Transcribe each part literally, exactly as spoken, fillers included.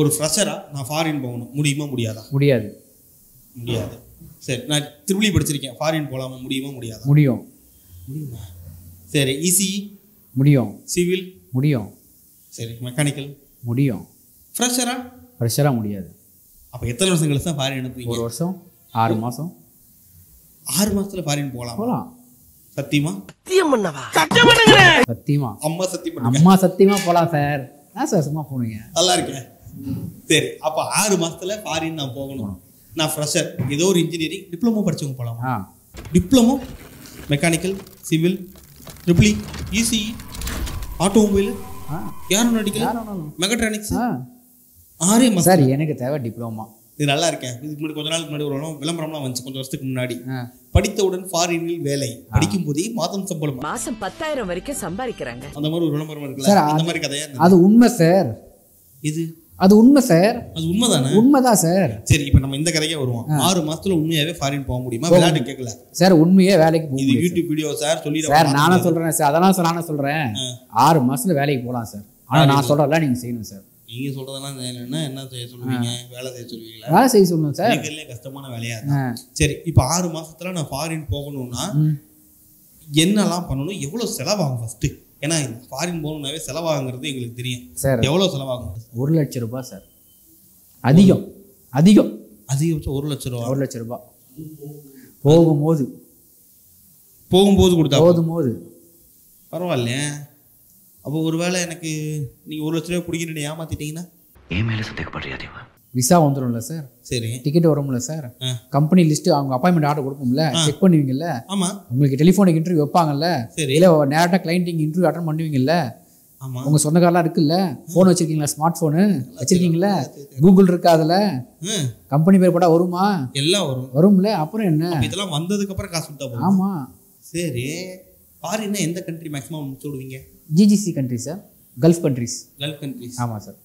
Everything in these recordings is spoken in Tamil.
ஒரு ஃப்ரெஷரா நான் ஃபாரின் போகணும் முடியுமா முடியாதா? முடியாது முடியாது. சரி, நான் திருப்பி படிச்சிருக்கேன், ஃபாரின் போகலாமா முடியுமா முடியாதா? முடியும் முடியுமா? சரி, இசி முடியும், சிவில் முடியும், சரி மெக்கானிக்கல் முடியும், ஃப்ரெஷரா ஃப்ரெஷரா முடியாது. அப்போ எத்தனை வருஷம் கழிச்சு தான் ஃபாரின் அனுப்புவீங்க? ஒரு வருஷம் ஆறு மாதம். ஆறு மாசத்துல ஃபாரின் போகலாம் போகலாம். சத்தியமா? சத்தியம் பண்ணவா? சத்தியம் பண்ணுங்க. சத்தியமா? அம்மா சத்தியம் பண்ணுங்க. அம்மா சத்தியமா போகலாம் சார். நான் சார் சும்மா போனீங்க நல்லா இருக்கேன். சரி, அப்போ ஆறு மாசத்துல ஃபாரின் நான் போகணும். நான் ஃப்ரெஷர், ஏதோ ஒரு இன்ஜினியரிங் டிப்ளமோ படிச்சவங்க போகலாமா? Diploma mechanical civil triple E EC automobile aeronautical mechatronics ஆறே மாசம். சார் எனக்கு தேவை டிப்ளமா. இது நல்லா இருக்கேன். இதுக்கு முன்னாடி கொஞ்ச நாளுக்கு முன்னாடி ஒரு விளம்பரம்லாம் வந்துச்சு, கொஞ்சம் வருஷத்துக்கு முன்னாடி. படித்தவுடன் ஃபாரினில் வேலை, படிக்கும் போதே மாதம் சம்பளம் மாசம் பத்தாயிரம் வரைக்கும் சம்பாதிக்கிறாங்க. அந்த மாதிரி ஒரு விளம்பரம் இருக்குல்ல, அந்த மாதிரி கதையா? அது உண்மை சார். இது அது உண்மை சார். அது உண்மைதானே? உண்மைதான் சார். சரி, இப்போ நம்ம இந்த கதைக்கே வருவோம். ஆறு மாசத்துல உண்மையாவே ஃபாரின் போக முடியுமா? விளையாட்டு கேட்கல சார், உண்மையே வேலைக்கு போக. இது யூடியூப் வீடியோ சார் சொல்லிடுறேன் சார். நானே சொல்றேன் சார், அதெல்லாம் சார் நானே சொல்றேன். ஆறு மாசத்துல வேலைக்கு போகலாம் சார். ஆனா நான் சொல்றதெல்லாம் நீங்க செய்யணும் சார். நீங்க சொல்றதெல்லாம் செய்யலன்னா என்ன செய்ய சொல்லுவீங்க? வேலை செய்ய சொல்லுவீங்களா? வேலை செய்ய சொல்லணும் சார். இதுல கஷ்டமான வேலையா இருக்கு. சரி, இப்போ ஆறு மாசத்துல நான் ஃபாரின் போகணும்னா என்னெல்லாம் பண்ணணும், எவ்வளவு செலவாகும் ஃபர்ஸ்ட்? ஏன்னா ஃபாரின் போகணும்னாவே செலவாகுங்கிறது எங்களுக்கு தெரியும் சார். எவ்வளவு செலவாகும்? ஒரு லட்சம் ரூபாய் சார். அதிகம் அதிகம் அதிகம் ஒரு லட்சம் ரூபாய். ஒரு லட்சம் ரூபாய் போகும்போது போகும்போது கொடுத்தா போகும்போது பரவாயில்லையே. அப்போ ஒருவேளை எனக்கு நீங்கள் ஒரு லட்ச ரூபாய் பிடிக்கணும் ஏமாத்திட்டீங்கன்னா என் மேலே சந்தேகப்படுறியா? விசா வந்துடும்ல சார். சரி, டிக்கெட் வரும்ல சார். கம்பெனி லிஸ்ட்டு அவங்க அப்பாயின்மெண்ட் ஆர்டர் கொடுப்போம்ல, செக் பண்ணுவீங்கல்ல. ஆமாம். உங்களுக்கு டெலிஃபோனிக் இன்டர்வியூ வைப்பாங்கல்ல. சரி, இல்லை நேரட்டாக கிளைண்ட்டிங் இன்டர்வியூ அட்டன் பண்ணுவீங்கல்ல. ஆமாம். உங்கள் சொந்தக்காரெலாம் இருக்குல்ல, ஃபோன் வச்சுருக்கீங்களா? ஸ்மார்ட் ஃபோனு வச்சுருக்கீங்களா? கூகுள் இருக்கா? அதில் கம்பெனி பேர் போட்டால் வருமா? எல்லாம் வரும் வரும்ல. அப்புறம் என்ன, இதெல்லாம் வந்ததுக்கப்புறம் காசு கொடுத்தா? ஆமாம். சரி, ஃபாரின்னா எந்த கண்ட்ரி மேக்ஸிமம் முடிச்சு விடுவீங்க? GCC country sir, gulf countries. Gulf countries. ஆமாம் சார்.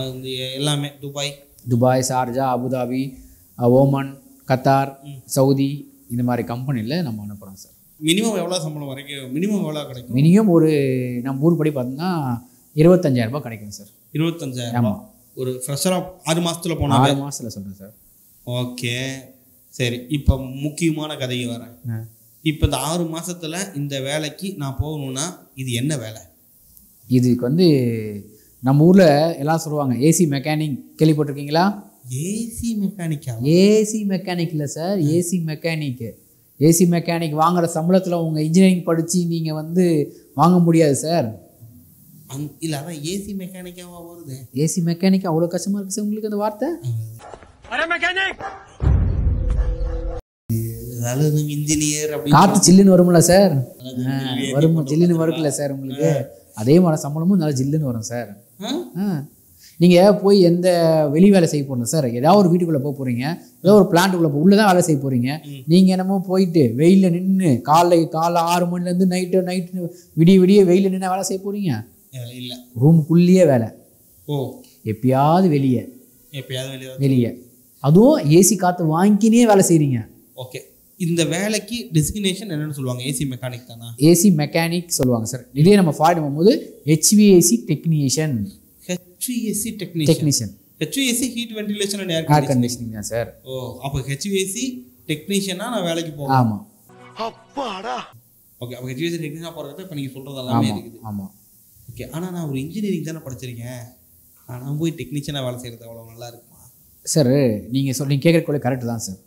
அது எல்லாமே Dubai Dubai Sharjah Abu Dhabi Oman Qatar Saudi இந்த மாதிரி கம்பெனியில் நம்ம அனுப்புகிறோம் சார். மினிமம் எவ்வளோ சம்பளம் வரைக்கும்? மினிமம் எவ்வளோ கிடைக்கும்? மினிமம் ஒரு நம்ம ஊர் படி பார்த்தோம்னா இருபத்தஞ்சாயிரரூபா கிடைக்கும் சார். இருபத்தஞ்சாயிரம்? ஆமாம். ஒரு ஃப்ரெஷராக ஆறு மாதத்தில் போனால்? ஆறு மாதத்தில் சொல்கிறேன் சார். ஓகே சரி, இப்போ முக்கியமான கதைக்கு வரேன். இப்போ இந்த ஆறு மாதத்தில் இந்த வேலைக்கு நான் போகணுன்னா இது என்ன வேலை? இதுக்கு வந்து நம்ம ஊரில் எல்லாம் சொல்லுவாங்க ஏசி மெக்கானிக். கேள்விப்பட்டிருக்கீங்களா? ஏசி மெக்கானிக்கா? ஏசி மெக்கானிக் இல்லை sir, AC mechanic. AC mechanic வாங்குகிற சம்பளத்தில் உங்கள் இன்ஜினியரிங் படித்து நீங்கள் வந்து வாங்க முடியாது சார். அங் இல்லை, அதான் ஏசி மெக்கானிக்காக வருது. ஏசி மெக்கானிக் அவ்வளோ கஷ்டமாக இருக்குது சார் உங்களுக்கு அந்த வார்த்தை. காற்று ஜில்லுன்னு வரும்ல சார், வரும் ஜில்லுன்னு வரும்ல சார் உங்களுக்கு. அதே மாதிரி சம்பளமும் நல்லா ஜில்லுன்னு வரும் சார். நீங்கள் போய் எந்த வெளி வேலை செய்ய போகிறோம் சார், ஏதாவது ஒரு வீட்டுக்குள்ளே போக போகிறீங்க, ஏதோ ஒரு பிளான்ட்டுக்குள்ளே போய் உள்ளே தான் வேலை செய்ய போகிறீங்க. நீங்கள் என்னமோ போயிட்டு வெயிலில் நின்று காலை காலை ஆறு மணிலேருந்து நைட்டு நைட்டு விடிய விடிய வெயிலில் நின்று வேலை செய்ய போகிறீங்க? இல்லை, ரூமுக்குள்ளேயே வேலை. ஓ, எப்பயாவது வெளியே எப்பயாவது வெளியே வெளியே அதுவும் ஏசி காற்று வாங்கினே வேலை செய்கிறீங்க. ஓகே, இந்த வேலைக்கு டெசிக்னேஷன் என்னன்னு சொல்லுவாங்க? ஏசி மெக்கானிக் தானா? ஏசி மெக்கானிக் சொல்லுவாங்க சார். இதே நம்ம ஃபாரின் போகும்போது HVAC technician. HVAC technician. HVAC heat ventilation and air conditioning தான் சார். ஓ, அப்போ ஹெச்விஏசி டெக்னீஷியனா நான் வேலைக்கு போகணும்? ஆமாம். அப்பாடா. ஓகே, அப்போ ஹெச்விஏசி டெக்னீஷியனா போறது இப்போ நீங்க சொல்றது எல்லாமே இருக்குது. ஆமாம். ஓகே, ஆனால் நான் ஒரு இன்ஜினியரிங் தானே படிச்சிருக்கேன், நான் போய் டெக்னீஷியனாக வேலை செய்யறது அவ்வளோ நல்லா இருக்குமா சார்? நீங்கள் சொல் நீங்கள் கேட்கறதுக்குள்ளே கரெக்டு தான் சார்.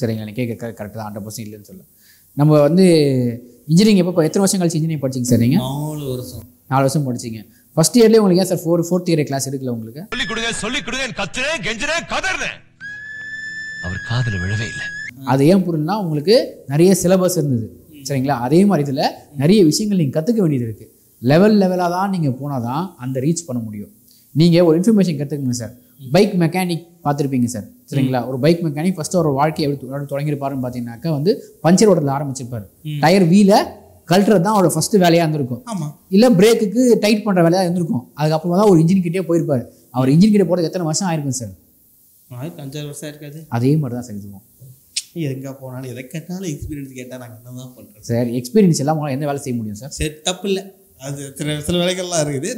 சரிங்க, நீங்கள் கேட்க கரெக்டாக தான், ஹண்ட்ரட் பர்சன்ட் இல்லைன்னு சொல்ல. நம்ம வந்து இன்ஜினியரிங் எப்போ எத்தனை வருஷம் கழிச்சு இன்ஜினியரிங் படிச்சிங்க சார்? நீங்கள் நாலு வருஷம் நாலு வருஷம் படிச்சிங்க. ஃபர்ஸ்ட் இயர்லேயே உங்களுக்கு ஏன் sir four fourth year class எடுக்கல உங்களுக்கு? சொல்லி கொடுங்க சொல்லி கொடுங்க கத்துறேன் கெஞ்சுறேன் கதறேன், அவர் காதில் விழவே இல்லை. அது ஏன் புரியலன்னா உங்களுக்கு நிறைய சிலபஸ் இருந்தது. சரிங்களா? அதே மாதிரி இதில் நிறைய விஷயங்கள் நீங்கள் கற்றுக்க வேண்டியது இருக்குது. லெவல் லெவலாக தான் நீங்கள் போனால் தான் அந்த ரீச் பண்ண முடியும். நீங்கள் ஒரு இன்ஃபர்மேஷன் கற்றுக்குங்க சார். பைக் மெக்கானிக் பார்த்துருப்பீங்க சார். சரிங்களா? ஒரு பைக் மெக்கானிக் ஃபர்ஸ்ட் ஒரு வாழ்க்கையை எப்படி தொடங்கியிருப்பாருன்னு பார்த்தீங்கன்னாக்கா வந்து பஞ்சர் ஓட்டத்தில் ஆரம்பிச்சிருப்பாரு. டயர் வீலை கழட்டுறது தான் அவரோட ஃபர்ஸ்ட் வேலையாக இருந்திருக்கும். ஆமாம். இல்லை பிரேக்குக்கு டைட் பண்ணுற வேலையாக இருந்திருக்கும். அதுக்கப்புறமா தான் ஒரு இன்ஜின் கிட்டே போயிருப்பார். அவர் இன்ஜின் கிட்டே போகிறது எத்தனை வருஷம் ஆயிருக்கும் சார்? அஞ்சாறு வருஷம் இருக்காது. அதே மாதிரி தான் சார் இதுவும். எங்கே போனாலும் எதை கேட்டாலும் எக்ஸ்பீரியன்ஸ் கேட்டால் நாங்கள் என்ன தான் பண்ணுறோம் சார்? எக்ஸ்பீரியன்ஸ் எல்லாம் எந்த வேலை செய்ய முடியும் சார்? செட்டப் இல்லை சில வேலைகள்லாம் இருக்குது.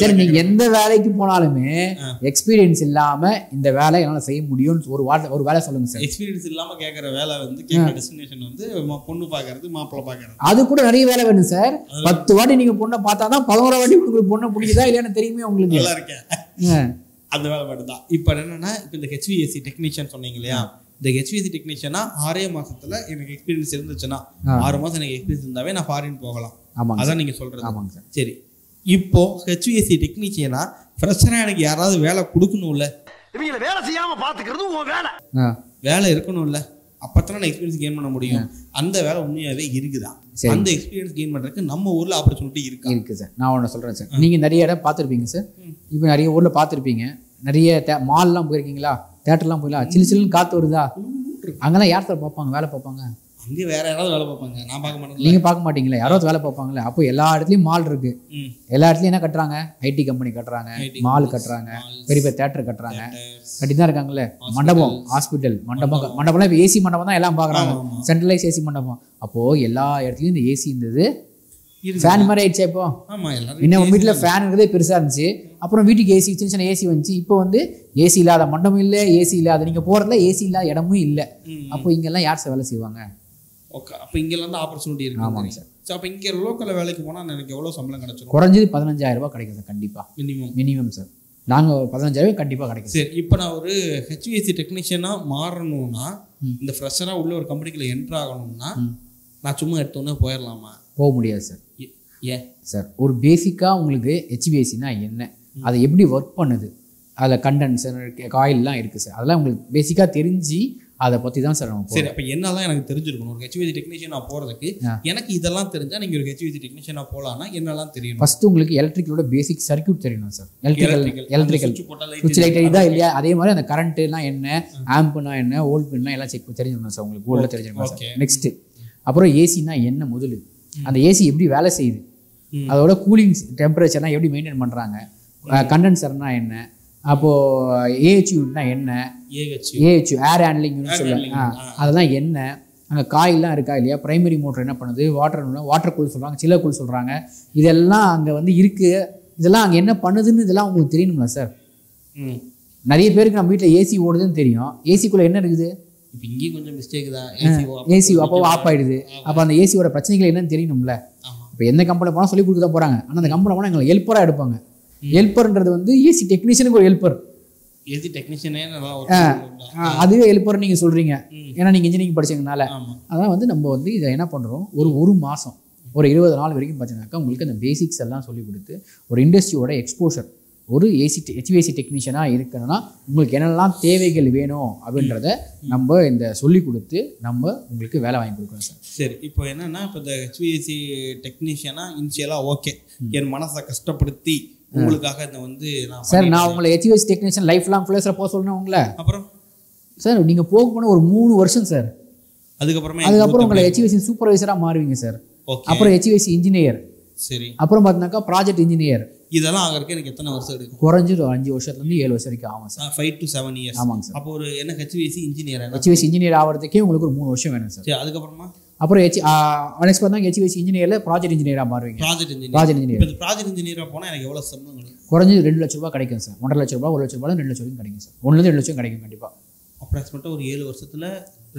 சரி, நீங்கள் எந்த வேலைக்கு போனாலுமே எக்ஸ்பீரியன்ஸ் இல்லாமல் இந்த வேலை என்னால் செய்ய முடியும்னு ஒரு வார்த்தை ஒரு வேலை சொல்லுங்கள் சார். எக்ஸ்பீரியன்ஸ் இல்லாமல் கேட்குற வேலை வந்து கேட்குற டெஸ்டினேஷன் வந்து பொண்ணு பார்க்கறது மாப்பிள்ளை பார்க்கறது அது கூட நிறைய வேலை வேணும் சார். பத்து வாட்டி நீங்கள் பொண்ணை பார்த்தா தான் பதினோரா வாட்டி உங்களுக்கு பொண்ணை பிடிக்குதா இல்லைன்னு தெரியுமே உங்களுக்கு. நல்லா இருக்கேன் அந்த வேலை மட்டும் தான். இப்போ என்னென்னா இப்போ இந்த ஹெச்விஏசி டெக்னீஷியன் சொன்னீங்க இல்லையா, இந்த ஹெச்விஏசி டெக்னீஷியனா ஆறே மாசத்துல எனக்கு எக்ஸ்பீரியன்ஸ் இருந்துச்சுன்னா, ஆறு மாசம் எனக்கு எக்ஸ்பீரியன்ஸ் இருந்தாவே நான் ஃபாரின் போகலாம். ஆமாம், அதான் நீங்கள் சொல்கிறது. ஆமாங்க சார். சரி, இப்போ ஹெச்விஏசி டெக்னீஷியனா ஃப்ரெஷராக எனக்கு யாராவது வேலை கொடுக்கணும்ல, இவங்களை வேலை செய்யாமல் பார்த்துக்கிறது உன் வேலை, வேலை இருக்கணும்ல, அப்போ தான் நான் எக்ஸ்பீரியன்ஸ் கெயின் பண்ண முடியும். அந்த வேலை உண்மையாகவே இருக்குதா? அந்த எக்ஸ்பீரியன்ஸ் கெயின் பண்ணுறதுக்கு நம்ம ஊரில் ஆப்பர்ச்சுனிட்டி இருக்குது. இருக்குது சார், நான் ஒன்று சொல்கிறேன் சார். நீங்கள் நிறைய இடம் பார்த்துருப்பீங்க சார், இப்போ நிறைய ஊரில் பார்த்துருப்பீங்க, நிறைய தே மால்லாம் போயிருக்கீங்களா, தேட்டர்லாம் போயிடலாம், சில்லு சில்லுன்னு காற்று வருதா, அங்கெல்லாம் யார் சார் பார்ப்பாங்க வேலை பார்ப்பாங்க? அங்கே வேற யாராவது வேலை பார்ப்பாங்க, நான் பார்க்க மாட்டேன். நீங்கள் பார்க்க மாட்டீங்களா? யாராவது வேலை பார்ப்பாங்களே. அப்போ எல்லா இடத்துலையும் மால் இருக்கு, எல்லா இடத்துலையும் என்ன கட்டுறாங்க, ஐடி கம்பெனி கட்டுறாங்க, மால் கட்டுறாங்க, பெரிய பெரிய தேட்டர் கட்டுறாங்க, கட்டி தான் இருக்காங்களே. மண்டபம், ஹாஸ்பிட்டல் மண்டபம், மண்டபம்லாம் இப்போ ஏசி மண்டபம் தான் எல்லாம் பார்க்குறாங்க, சென்ட்ரலைஸ் ஏசி மண்டபம். அப்போது எல்லா இடத்துலையும் இந்த ஏசி இருந்தது, ஃபேன் மாதிரி ஆயிடுச்சு. இப்போ இன்னும் வீட்டில் ஃபேன் இருக்கிறதே பெருசாக இருந்துச்சு, அப்புறம் வீட்டுக்கு ஏசி, சின்ன சின்ன ஏசி வந்துச்சு. இப்போ வந்து ஏசி இல்லாத மண்டபம் இல்லை, ஏசி இல்லாத நீங்கள் போகிறதுல ஏசி இல்லாத இடமும் இல்லை. அப்போ இங்கெல்லாம் யார் சார் வேலை செய்வாங்க? ஓகே, அப்போ இங்கெல்லாம் தான் ஆப்பர்ச்சுனிட்டி இருக்கு. ஆமாங்க சார். ஸோ அப்போ இங்கே லோக்கலில் வேலைக்கு போனால் எனக்கு எவ்வளோ சம்பளம் கிடைச்சிடும்? குறைஞ்சது பதினஞ்சாயிரம் ரூபாய் கிடைக்கும் சார், கண்டிப்பாக மினிமம் மினிமம் சார். நாங்கள் பதினஞ்சாயிரம் கண்டிப்பாக கிடைக்கும் சார். இப்போ நான் ஒரு ஹெச்விஏசி டெக்னீஷியனாக மாறணும்னா, இந்த ஃப்ரெஷராக உள்ள ஒரு கம்பெனிக்குள்ள என்ட்ரு ஆகணும்னா, நான் சும்மா எடுத்தோன்னே போயிடலாமா? போக முடியாது சார். ஏன் சார்? ஒரு பேசிக்காக உங்களுக்கு ஹெச்விஏசினா என்ன, அதை எப்படி ஒர்க் பண்ணுது, அதில் கண்டென்சர் காயில்லாம் இருக்குது சார், அதெல்லாம் உங்களுக்கு பேசிக்காக தெரிஞ்சு அதை பற்றி தான் சார் நம்ம. சரி, அப்போ என்னெல்லாம் எனக்கு தெரிஞ்சிருக்கணும் ஒரு ஹெச்விஏசி டெக்னீஷியனாக போகிறதுக்கு? எனக்கு இதெல்லாம் தெரிஞ்சால் நீங்கள் ஒரு ஹெச்விஏசி டெக்னீஷியனாக போகலான்னா என்னெல்லாம் தெரியும்? ஃபஸ்ட்டு உங்களுக்கு எலக்ட்ரிக்கலோட பேசிக் சர்க்யூட் தெரியணும் சார். எலக்ட்ரிக்கல் எலக்ட்ரிக்கல் சுவிட்ச் லைட் இதாக இல்லையா, அதே மாதிரி அந்த கரண்ட்டுனா என்ன, ஆம்புனா என்ன, ஓல்ட்னா எல்லாம் செக் தெரிஞ்சிருக்கணும் சார். உங்களுக்கு ஓல்டில் தெரிஞ்சிருக்கணும். நெக்ஸ்ட்டு அப்புறம் ஏசினா என்ன, முதல் அந்த ஏசி எப்படி வேலை செய்யுது, அதோட கூலிங் டெம்பரேச்சர்லாம் எப்படி மெயின்டைன் பண்ணுறாங்க, கண்டென்சர்னா என்ன, அப்போது ஏஹெச்யூனா என்ன, ஏஹெச்யூ ஏர் ஹேண்ட்லிங் யூனிட் சொல்லுவாங்க, அதெல்லாம் என்ன, அங்கே காயிலாம் இருக்கா இல்லையா, பிரைமரி மோட்டர் என்ன பண்ணுது, வாட்டர்னா வாட்டர் கூல் சொல்கிறாங்க, சில்லர் கூல் சொல்கிறாங்க, இதெல்லாம் அங்கே வந்து இருக்குது, இதெல்லாம் அங்கே என்ன பண்ணுதுன்னு இதெல்லாம் உங்களுக்கு தெரியணுங்களா சார்? நிறைய பேருக்கு நம்ம வீட்டில் ஏசி ஓடுதுன்னு தெரியும், ஏசிக்குள்ளே என்ன இருக்குது, இப்போ இங்கேயும் கொஞ்சம் மிஸ்டேக் தான், ஏசி அப்போ ஆஃப் ஆகிடுது, அப்போ அந்த ஏசியோட பிரச்சனைகள் என்னன்னு தெரியணும்ல. இப்போ எந்த கம்பெனி போனால் சொல்லி கொடுக்க தான் போகிறாங்க, ஆனால் அந்த கம்பெனி போனால் எங்களை ஹெல்ப்பராக எடுப்பாங்க. ஹெல்ப்பர்ன்றது வந்து ஏசி டெக்னீஷியனுக்கு ஒரு ஹெல்ப்பர், ஏசி டெக்னீஷியனே அதுவே ஹெல்ப்பர் நீங்கள் சொல்கிறீங்க, ஏன்னா நீங்கள் இன்ஜினியரிங் படிச்சதுனால. அதான் வந்து நம்ம வந்து இதை என்ன பண்ணுறோம், ஒரு ஒரு மாதம் ஒரு இருபது நாள் வரைக்கும் பார்த்தீங்கன்னாக்கா உங்களுக்கு அந்த பேசிக்ஸ் எல்லாம் சொல்லிக் கொடுத்து ஒரு இண்டஸ்ட்ரியோட எக்ஸ்போஷர், ஒரு ஏசி ஹெச்விஏசி டெக்னீஷியனாக இருக்கணும்னா உங்களுக்கு என்னெல்லாம் தேவைகள் வேணும் அப்படின்றத நம்ம இந்த சொல்லிக் கொடுத்து நம்ம உங்களுக்கு வேலை வாங்கி கொடுக்குறோம் சார். சரி, இப்போ என்னென்னா இப்போ இந்த ஹெச்விஏசி டெக்னீஷியனாக இனிஷியலாக ஓகே, என் மனசை கஷ்டப்படுத்தி உங்களுக்காக இந்த வந்து நான் சார் நான் உங்களை ஹெச்விஏசி டெக்னீஷியன் லைஃப் லாங் ஃப்ளேஸில் போக சொல்லணும் உங்களை. அப்புறம் சார் நீங்கள் போக போனால் ஒரு மூணு வருஷம் சார், அதுக்கப்புறமே அதுக்கப்புறம் உங்களை ஹெச்விஏசி சூப்பர்வைசராக மாறுவீங்க சார். ஓகே, அப்புறம் ஹெச்விஏசி இன்ஜினியர். சரி, அப்புறம் பார்த்தினாக்கா ப்ராஜெக்ட் இன்ஜினியர். இதெல்லாம் ஆகிறதுக்கு எனக்கு எத்தனை வருஷம் எடுக்கும்? குறைஞ்சது ஒரு அஞ்சு வருஷத்துலேருந்து ஏழு வருஷம் வரைக்கும் ஆகும் sir, five to seven years. ஆமாங்க சார். அப்போ ஒரு என்ன ஹெச்விஏசி இன்ஜினியர் ஹெச்விஏசி இன்ஜினியர் ஆகிறதுக்கே உங்களுக்கு ஒரு மூணு வருஷம் வேணும் சார். அதுக்கப்புறமா அப்புறம் ஹெச் நெக்ஸ்ட் பார்த்தாங்க ஹெச்விஏசி இன்ஜினியரில் ப்ராஜெக்ட் இன்ஜினியராக மாறுவீங்க. Project engineer project engineer project இன்ஜினியராக போனால் எனக்கு எவ்வளோ சம்பளம் கிடைக்கும்? குறைஞ்சது ரெண்டு லட்ச ரூபா கிடைக்கும் சார், ஒன்றரை லட்ச ரூபா, ஒரு லட்ச ரூபாய், ரெண்டு லட்ச ரூபாயும் கிடைக்கும் சார், ஒன்றுலேருந்து ரெண்டு லட்சம் கிடைக்கும் கண்டிப்பாக. அப்ராக்சிமேட்டாக ஒரு ஏழு வருஷத்தில்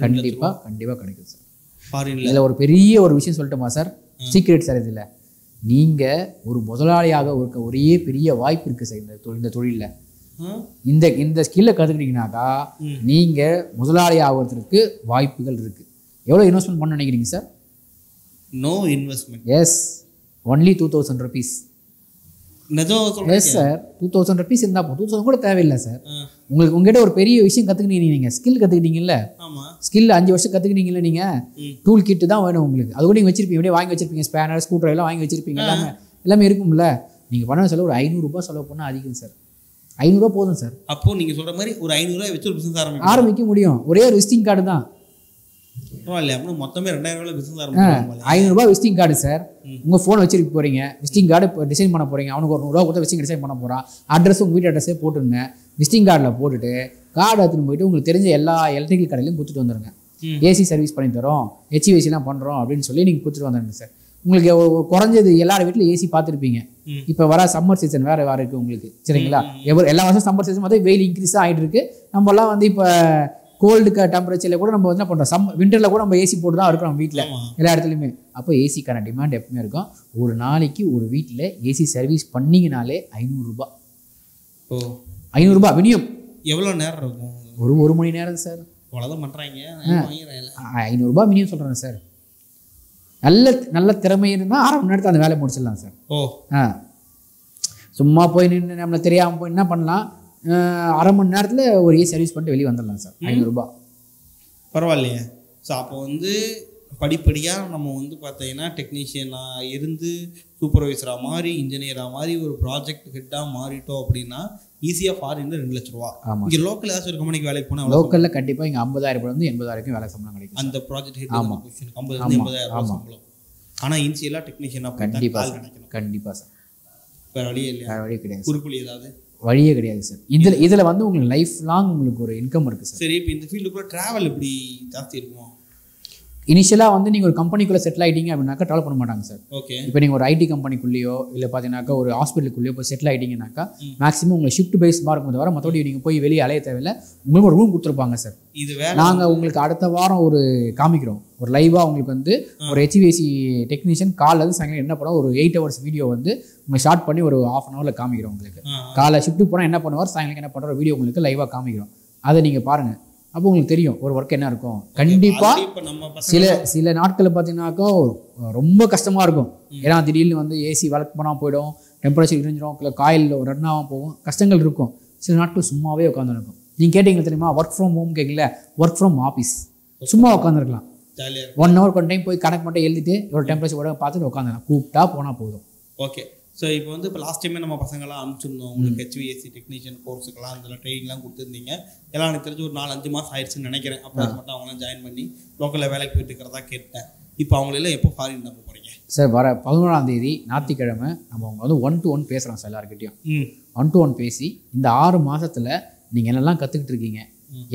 கண்டிப்பாக கண்டிப்பாக கிடைக்கும் சார். ஃபாரின்ல இதில் ஒரு பெரிய ஒரு விஷயம் சொல்லட்டுமா சார், சீக்ரெட் சார் இதில், நீங்கள் ஒரு முதலாளியாக இருக்க ஒரே பெரிய வாய்ப்பு இருக்குது சார் இந்த தொழில். இந்த தொழிலில் இந்த இந்த ஸ்கில்லை கற்றுக்கிட்டீங்கன்னாக்கா நீங்கள் முதலாளி ஆகிறதுக்கு வாய்ப்புகள் இருக்குது. எவ்வளோ இன்வெஸ்ட்மெண்ட் பண்ண நினைக்கிறீங்க sir? No investment, yes only two thousand rupees. Yes sir, two thousand rupees இருந்தால் போதும், டூ தௌசண்ட் கூட தேவையில்லை சார். உங்களுக்கு உங்ககிட்ட ஒரு பெரிய விஷயம் கற்றுக்கிட்டீங்க, நீங்கள் ஸ்கில் கற்றுக்கிட்டீங்கல்ல, ஸ்கில் அஞ்சு வருஷம் கற்றுக்கிட்டீங்கல்ல, நீங்கள் டூல் கிட்டு தான் வேணும் உங்களுக்கு. அது கூட நீங்கள் வச்சிருப்பீங்க, அப்படியே வாங்கி வச்சிருப்பீங்க, ஸ்பேனர் ஸ்க்ரூ ட்ரைவ் எல்லாம் வாங்கி வச்சிருப்பீங்க, எல்லாமே எல்லாமே இருக்கும்ல. நீங்கள் பண்ண செலவு ஒரு ஐநூறுரூபா செலவு பண்ணால் அதிகம் சார், ஐநூறுரூவா போதும் சார். அப்போ நீங்கள் சொல்கிற மாதிரி ஒரு ஐநூறுரூவா வச்சு ஒரு பிஸ்னஸ் ஆரம்பிக்க ஆரம்பிக்க முடியும், ஒரே ஒரு விசிட்டிங் கார்டு தான். மொத்தமே ரெண்டாயிரம் ஐநூறுரூபா விசிட்டிங் கார்டு சார். உங்கள் ஃபோன் வச்சிருக்க போகிறீங்க, விசிட்டிங் கார்டு இப்போ டிசைன் பண்ண போகிறீங்க, அவனுக்கு ஒரு நூறுரூவா கொடுத்து விசிட்டிங் டிசைன் பண்ண போகிறான். அட்ரஸ் உங்கள் வீட்டு அட்ரஸே போட்டுருங்க, விசிட்டிங் கார்டில் போட்டுட்டு கார்டு எடுத்துன்னு போயிட்டு உங்களுக்கு தெரிஞ்ச எல்லா எலக்ட்ரிக்கல் கடையிலையும் கொடுத்துட்டு வந்துடுங்க. ஏசி சர்வீஸ் பண்ணி தரோம், ஹெச்விஏசிலாம் பண்ணுறோம் அப்படின்னு சொல்லி நீங்கள் கொடுத்துட்டு வந்துடுங்க சார். உங்களுக்கு குறைஞ்சது எல்லார வீட்லயும் ஏசி பாத்திருப்பீங்க. இப்ப வர சம்மர் சீசன் வேற வேற இருக்கு உங்களுக்கு, சரிங்களா? எல்லா வருஷம் சம்மர் சீசன் வந்து வெயில் இன்க்ரீஸ் ஆயிட்டு இருக்கு. நம்ம எல்லாம் வந்து இப்ப கோல்டு டெம்பரேச்சர்ல கூட நம்ம என்ன பண்றோம், சம் விண்டர்ல கூட நம்ம ஏசி போட்டு தான் இருக்கிறோம் வீட்டில் எல்லா இடத்துலையுமே. அப்போ ஏசிக்கான டிமாண்ட் எப்பவுமே இருக்கும். ஒரு நாளைக்கு ஒரு வீட்டில் ஏசி சர்வீஸ் பண்ணிங்கனாலே ஐநூறுரூபா. ஓ, ஐநூறுரூபா வினியம். எவ்வளோ நேரம் இருக்கும்? ஒரு ஒரு மணி நேரம் சார். அவ்வளோதான் பண்ணுறாங்க. ஐநூறுரூபா வினியம் சொல்கிறேன் சார். நல்ல நல்ல திறமை இருந்தால் ஆறு மணி நேரத்தில் அந்த வேலையை முடிச்சிடலாம் சார். ஓ ஆ, சும்மா போய் நின்று நம்மளை தெரியாமல் போய் என்ன பண்ணலாம், அரை மணி நேரத்தில் ஒரு ஏசி சர்வீஸ் பண்ணிட்டு வெளியே வந்துடலாம் சார். ஐநூறுரூபா பரவாயில்லையே. ஸோ அப்போ வந்து படிப்படியாக நம்ம வந்து பார்த்தீங்கன்னா டெக்னீஷியனாக இருந்து சூப்பர்வைசராக மாறி இன்ஜினியராக மாறி ஒரு ப்ராஜெக்ட் ஹெட்டாக மாறிட்டோம் அப்படின்னா ஈஸியாக ஃபாரின்ல ரெண்டு லட்ச ரூபா. இங்கே லோக்கல் ஏதாவது ஒரு கம்பெனிக்கு வேலைக்கு போனால் லோக்கலில் கண்டிப்பாக இங்கே ஐம்பதாயிரம் வந்து எண்பதாயிரக்கும் வேலை சம்பளம் கிடைக்கும். அந்த ப்ராஜெக்ட் ஹெட் ஐம்பது எண்பதாயிரம் சம்பளம். ஆனால் இன்சியலாக டெக்னீஷியனாக கண்டிப்பாக கிடைக்கணும். கண்டிப்பாக சார், வேறு வழியே இல்லை. வேறு வழியே கிடையாது. குறிப்பில் ஏதாவது வழியே கிடையாது சார். இதில் இதில் வந்து உங்களுக்கு லைஃப் லாங் உங்களுக்கு ஒரு இன்கம் இருக்குது சார். சரி, இப்போ இந்த ஃபீல்டுக்குள்ள ட்ராவல் எப்படி ஜாஸ்தி இருக்கும்? இனிஷியலாக வந்து நீங்கள் ஒரு கம்பெனிக்குள்ளே செட்டில் ஆகிட்டீங்க அப்படின்னாக்கா ட்ராவல் பண்ண மாட்டாங்க சார். ஓகே, இப்போ நீங்கள் ஒரு ஐடி கம்பெனிக்குள்ளேயோ இல்லை பார்த்தீங்கன்னாக்கா ஒரு ஹாஸ்பிட்டலுக்குள்ளேயோ இப்போ செட்டில் ஆகிட்டீங்கன்னாக்கா மேக்ஸிமம் உங்களை ஷிஃப்ட் பேஸ் மாதிரி இருக்கும். தவிர மற்றபடி நீங்கள் போய் வெளியே அலைய தேவையில்லை. உங்களுக்கு ஒரு ரூம் கொடுத்துருப்பாங்க சார். இது நாங்கள் உங்களுக்கு அடுத்த வாரம் ஒரு காமிக்கிறோம் ஒரு லைவாக. உங்களுக்கு வந்து ஒரு ஹெச்விஏசி டெக்னீஷியன் காலைல இருந்து சாயங்காலம் என்ன பண்ணோம் ஒரு எயிட் ஹவர்ஸ் வீடியோ வந்து உங்களுக்கு ஷார்ட் பண்ணி ஒரு ஹாஃப் அன் ஹவரில் காமிக்கிறோம். உங்களுக்கு காலை ஷிஃப்ட்டு போனால் என்ன பண்ணுவார், சாயங்காலம் என்ன பண்ணுற வீடியோ உங்களுக்கு லைவாக காமிக்கிறோம். அதை நீங்கள் பாருங்கள். அப்போ உங்களுக்கு தெரியும் ஒரு ஒர்க் என்ன இருக்கும். கண்டிப்பாக சில சில நாட்களில் பார்த்தீங்கன்னாக்கா ரொம்ப கஷ்டமாக இருக்கும். ஏன்னா திடீர்னு வந்து ஏசி வளர்க்க போனால் போயிடும், டெம்பரேச்சர் இறைஞ்சிடும், இல்லை காயில் ரன்னாக போகும், கஷ்டங்கள் இருக்கும். சில நாட்கள் சும்மாவே உட்காந்துருக்கும். நீங்கள் கேட்டீங்க தெரியுமா, ஒர்க் ஃப்ரம் ஹோம் கேட்கல, ஒர்க் ஃப்ரம் ஆஃபீஸ். சும்மா உட்காந்துருக்கலாம். ஒன் ஹவர் கொண்டு டைம் போய் கணக்கு மட்டும் எழுதிட்டு ஒரு டெம்பரேச்சர் உடம்பு பார்த்துட்டு உட்காந்துருக்கலாம். கூப்பிட்டா போனால் போதும். ஓகே. ஸோ இப்போ வந்து இப்போ லாஸ்ட் டைமே நம்ம பசங்களாம் அனுப்பிச்சிருந்தோம் உங்களுக்கு ஹெச்விஏசி டெக்னீஷியன் கோர்ஸுக்கெல்லாம் அதில் ட்ரைனிங்லாம் கொடுத்துருந்தீங்க. எல்லாம் எனக்கு தெரிஞ்சு ஒரு நாலு அஞ்சு மாதம் ஆயிடுச்சுன்னு நினைக்கிறேன். அப்போ அது மட்டும் அவங்களாம் ஜாயின் பண்ணி லோக்கலில் வேலைக்கு போயிட்டு இருக்கிறதா கேட்டேன். இப்போ அவங்களெல்லாம் எப்போ ஃபாரின் நம்ம போகிறீங்க சார்? வர பதினொன்றாம் தேதி ஞாயிற்றுக்கிழமை நம்ம அவங்க வந்து ஒன் டு ஒன் பேசுகிறோம் சார். எல்லாருக்கிட்டையும் ஒன் டு ஒன் பேசி இந்த ஆறு மாதத்தில் நீங்கள் என்னெல்லாம் கற்றுக்கிட்டு இருக்கீங்க,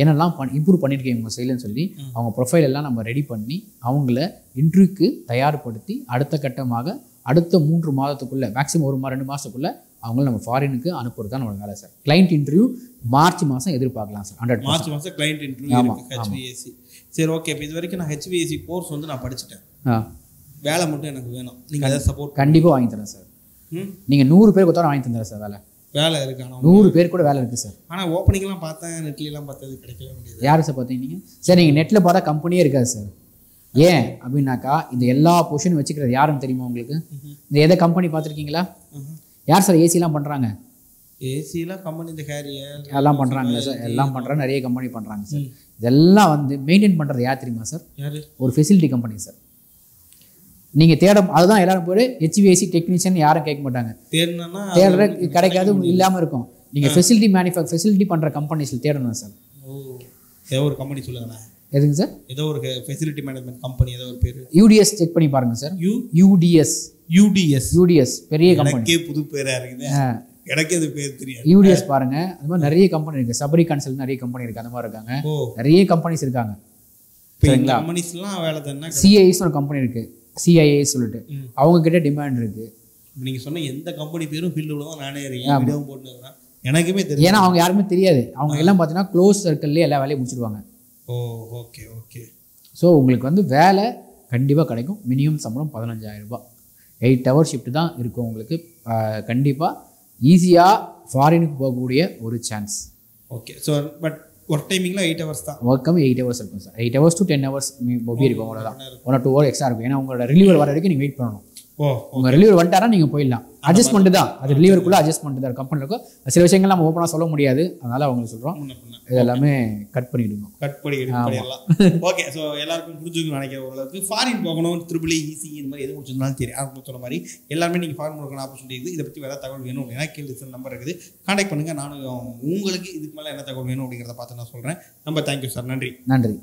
என்னெல்லாம் பண் இம்ப்ரூவ் பண்ணியிருக்கீங்க உங்கள் சைடுன்னு சொல்லி அவங்க ப்ரொஃபைல் எல்லாம் நம்ம ரெடி பண்ணி அவங்கள இன்டர்வியூக்கு தயார்படுத்தி அடுத்த கட்டமாக அடுத்த மூன்று மாதத்துக்குள்ளே மேக்ஸிமம் ஒரு ரெண்டு மாதத்துக்குள்ளே அவங்களும் நம்ம ஃபாரினுக்கு அனுப்புறது தான் நம்ம வேலை சார். கிளைண்ட் இன்டர்வியூ மார்ச் மாதம் எதிர்பார்க்கலாம் சார். ஹண்ட்ரட் மார்ச் மாதம் கிளைண்ட் இன்டர்வியூ. ஆமாம், ஹெச்விஏசி. சரி, ஓகே. இப்போ இது வரைக்கும் நான் ஹெச்விஏசி கோர்ஸ் வந்து நான் படிச்சுட்டேன். ஆ, வேலை மட்டும் எனக்கு வேணும். நீங்கள் அதை சப்போர்ட் கண்டிப்பாக வாங்கி தரேன் சார். நீங்கள் நூறு பேர் கொடுத்தாலும் வாங்கி தந்துடுறேன் சார். வேலை வேலை இருக்கு. நூறு பேர் கூட வேலை இருக்குது சார். ஆனால் ஓப்பனிங்லாம் பார்த்தேன், நெட்லாம் பார்த்தது கிடைக்கவே முடியாது. யார் சார் பார்த்தீங்க? சார், நீங்கள் நெட்டில் பார்த்தா கம்பெனியே இருக்காது சார். ஏன் அப்படின்னாக்கா இந்த எல்லா பொசிஷனும் வச்சுக்கிறது யாருன்னு தெரியுமா உங்களுக்கு? இந்த எதை கம்பெனி பார்த்துருக்கீங்களா? யார் சார் ஏசிலாம் பண்ணுறாங்க? ஏசிலாம் கம்பெனி இந்த கேரியர் எல்லாம் பண்ணுறாங்களா சார்? எல்லாம் பண்ணுறாங்க, நிறைய கம்பெனி பண்ணுறாங்க சார். இதெல்லாம் வந்து மெயின்டைன் பண்ணுறது யார் தெரியுமா சார்? ஒரு ஃபெசிலிட்டி கம்பெனி சார். நீங்கள் தேட அதுதான் எல்லாரும் போய் ஹெச்விஏசி டெக்னீஷியன் யாரும் கேட்க மாட்டாங்க. தேடணும்னா தேடுற கிடைக்காது, இல்லாமல் இருக்கும். நீங்கள் ஃபெசிலிட்டி மேனுஃபேக் ஃபெசிலிட்டி பண்ணுற கம்பெனிஸில் தேடணும் சார். ஓ, ஒரு கம்பெனி சொல்லுங்கண்ணா. எதுங்க சார்? ஏதோ ஒரு ஃபெசிலிட்டி மேனேஜ்மெண்ட் கம்பெனி ஏதோ ஒரு பேர் யூடிஎஸ் செக் பண்ணி பாருங்க sir. U UTS UTS UTS பெரிய கம்பெனி, புது பேராக இருக்குது. எனக்கு அது பேர் தெரியாது. யூடிஎஸ் பாருங்க. அது மாதிரி நிறைய கம்பெனி இருக்கு. சபரி கன்சல்ட் நிறைய கம்பெனி இருக்கு. அந்த மாதிரி இருக்காங்க நிறைய கம்பெனிஸ் இருக்காங்க. சரிங்களா? கம்பெனிஸ்லாம் வேலை தானே. சிஐஎஸ் ஒரு கம்பெனி இருக்கு, சிஐஏஸ் சொல்லிட்டு அவங்க கிட்ட டிமாண்ட் இருக்கு. நீங்க சொன்ன எந்த கம்பெனி பேரும் ஃபீல்டு தான் நானே இருக்கேன் போட்டுருக்கேன். எனக்குமே தெரியும். ஏன்னா அவங்க யாருமே தெரியாது. அவங்க எல்லாம் பார்த்தீங்கன்னா க்ளோஸ் சர்க்கிள்லேயே எல்லா வேலையும் முடிச்சிடுவாங்க. ஓ, ஓகே, ஓகே. ஸோ உங்களுக்கு வந்து வேலை கண்டிப்பாக கிடைக்கும். மினிமம் சம்பளம் பதினஞ்சாயிரரூபா. எயிட் ஹவர் ஷிஃப்ட் தான் இருக்கும் உங்களுக்கு. கண்டிப்பாக ஈஸியாக ஃபாரினுக்கு போகக்கூடிய ஒரு chance. Okay. So but work டைமிங்கில் எயிட் ஹவர்ஸ் தான். ஒர்க் டைம் எயிட் ஹவர்ஸ் இருக்கும் sir. Eight hours to ten hours மொபி இருக்கும். அவ்வளோ தான். One or two hour extra இருக்கும். ஏன்னா உங்களோட ரிலீவர் வர வரைக்கும் நீங்கள் வெயிட் பண்ணணும். ஓ, உங்கள் ரிலீவர் வந்துட்டாரா நீங்கள் போயிடலாம். அட்ஜஸ்ட்மெண்ட் தான் அது. ரிலீவருக்குள்ளே அட்ஜஸ்ட்மெண்ட் தான் கம்பெனி இருக்கும். சில விஷயங்கள் நம்ம ஓப்பனாக சொல்ல முடியாது. அதனால் அவங்களுக்கு சொல்கிறோம் இது எல்லாமே கட் பண்ணிடுங்க. கட் பண்ணிடுங்க. ஓகே. ஸோ எல்லாருக்கும் புரிஞ்சுக்கணும்னு நினைக்கிற ஓரளவுக்கு ஃபாரின் போகணும், ட்ரிபிள் ஈசி இந்த மாதிரி எது முடிச்சிருந்தாலும் தெரியும். அவங்க சொன்ன மாதிரி எல்லாமே நீங்கள் ஃபாரின் போகணும் ஆப்பர்ச்சுனிட்டி இருக்குது. இதை பற்றி வேறு தகவல் வேணும் அப்படின்னா கீழே நம்பர் இருக்குது, கான்டாக்ட் பண்ணுங்கள். நானும் உங்களுக்கு இதுக்கு மேலே என்ன தகவல் வேணும் அப்படிங்கிறத பார்த்து நான் சொல்கிறேன். ரொம்ப தேங்க்யூ சார். நன்றி. நன்றி.